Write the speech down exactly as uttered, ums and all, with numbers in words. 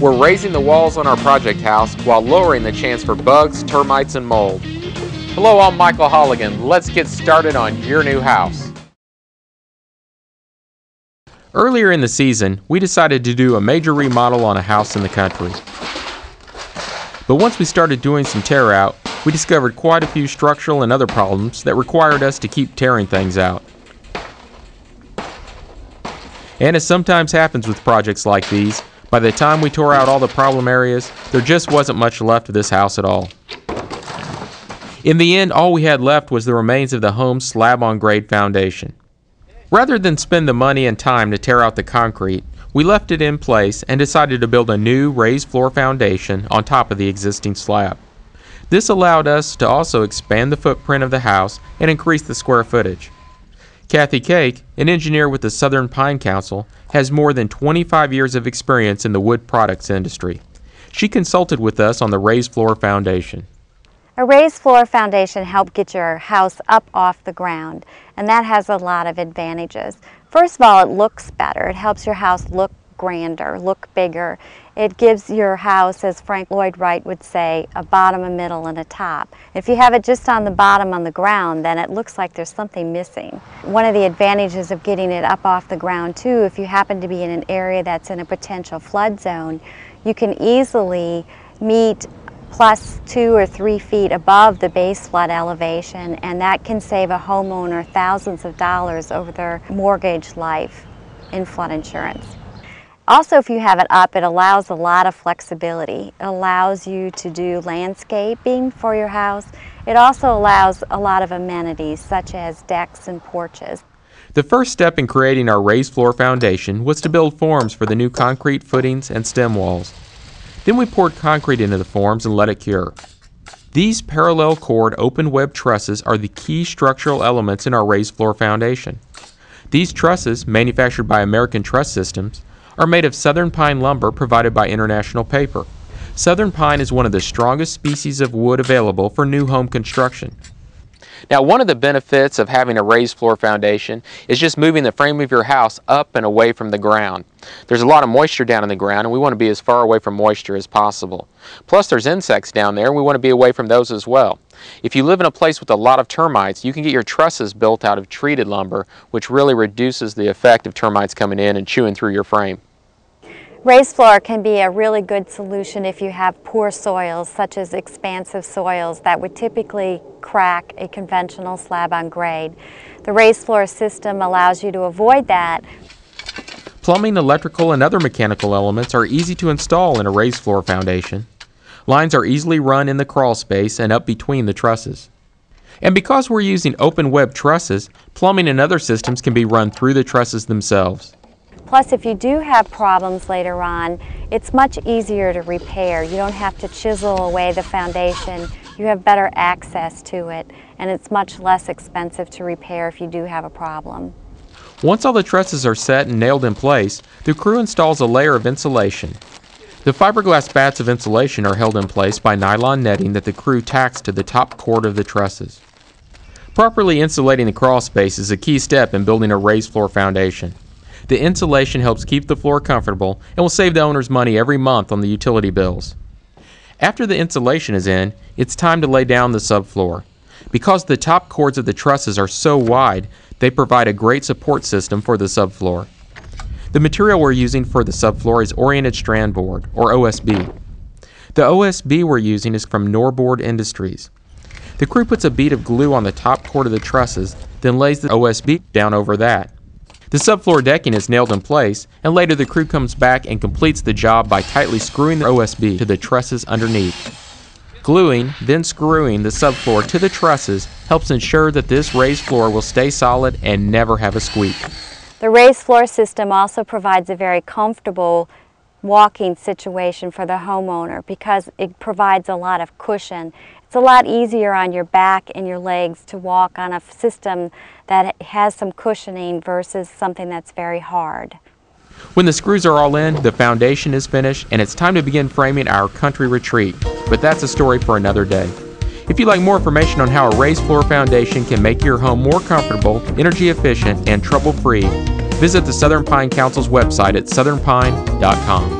We're raising the walls on our project house while lowering the chance for bugs, termites, and mold. Hello, I'm Michael Holligan. Let's get started on your new house. Earlier in the season, we decided to do a major remodel on a house in the country. But once we started doing some tear out, we discovered quite a few structural and other problems that required us to keep tearing things out. And as sometimes happens with projects like these, by the time we tore out all the problem areas, there just wasn't much left of this house at all. In the end, all we had left was the remains of the home's slab-on-grade foundation. Rather than spend the money and time to tear out the concrete, we left it in place and decided to build a new raised floor foundation on top of the existing slab. This allowed us to also expand the footprint of the house and increase the square footage. Kathy Cake, an engineer with the Southern Pine Council, has more than twenty-five years of experience in the wood products industry. She consulted with us on the raised floor foundation. A raised floor foundation helps get your house up off the ground, and that has a lot of advantages. First of all, it looks better. It helps your house look grander, look bigger. It gives your house, as Frank Lloyd Wright would say, a bottom, a middle, and a top. If you have it just on the bottom on the ground, then it looks like there's something missing. One of the advantages of getting it up off the ground too, if you happen to be in an area that's in a potential flood zone, you can easily meet plus two or three feet above the base flood elevation, and that can save a homeowner thousands of dollars over their mortgage life in flood insurance. Also, if you have it up, it allows a lot of flexibility. It allows you to do landscaping for your house. It also allows a lot of amenities, such as decks and porches. The first step in creating our raised floor foundation was to build forms for the new concrete footings and stem walls. Then we poured concrete into the forms and let it cure. These parallel cord open web trusses are the key structural elements in our raised floor foundation. These trusses, manufactured by American Truss Systems, are made of southern pine lumber provided by International Paper. Southern pine is one of the strongest species of wood available for new home construction. Now, one of the benefits of having a raised floor foundation is just moving the frame of your house up and away from the ground. There's a lot of moisture down in the ground, and we want to be as far away from moisture as possible. Plus, there's insects down there, and we want to be away from those as well. If you live in a place with a lot of termites, you can get your trusses built out of treated lumber, which really reduces the effect of termites coming in and chewing through your frame. Raised floor can be a really good solution if you have poor soils, such as expansive soils that would typically crack a conventional slab on grade. The raised floor system allows you to avoid that. Plumbing, electrical, and other mechanical elements are easy to install in a raised floor foundation. Lines are easily run in the crawl space and up between the trusses. And because we're using open web trusses, plumbing and other systems can be run through the trusses themselves. Plus, if you do have problems later on, it's much easier to repair. You don't have to chisel away the foundation. You have better access to it, and it's much less expensive to repair if you do have a problem. Once all the trusses are set and nailed in place, the crew installs a layer of insulation. The fiberglass bats of insulation are held in place by nylon netting that the crew tacks to the top cord of the trusses. Properly insulating the crawl space is a key step in building a raised floor foundation. The insulation helps keep the floor comfortable and will save the owners money every month on the utility bills. After the insulation is in, it's time to lay down the subfloor. Because the top cords of the trusses are so wide, they provide a great support system for the subfloor. The material we're using for the subfloor is oriented strand board, or O S B. The O S B we're using is from Norboard Industries. The crew puts a bead of glue on the top cord of the trusses, then lays the O S B down over that. The subfloor decking is nailed in place, and later the crew comes back and completes the job by tightly screwing the O S B to the trusses underneath. Gluing, then screwing the subfloor to the trusses helps ensure that this raised floor will stay solid and never have a squeak. The raised floor system also provides a very comfortable walking situation for the homeowner because it provides a lot of cushion. It's a lot easier on your back and your legs to walk on a system that has some cushioning versus something that's very hard. When the screws are all in, the foundation is finished, and it's time to begin framing our country retreat. But that's a story for another day. If you'd like more information on how a raised floor foundation can make your home more comfortable, energy efficient, and trouble-free, visit the Southern Pine Council's website at southern pine dot com.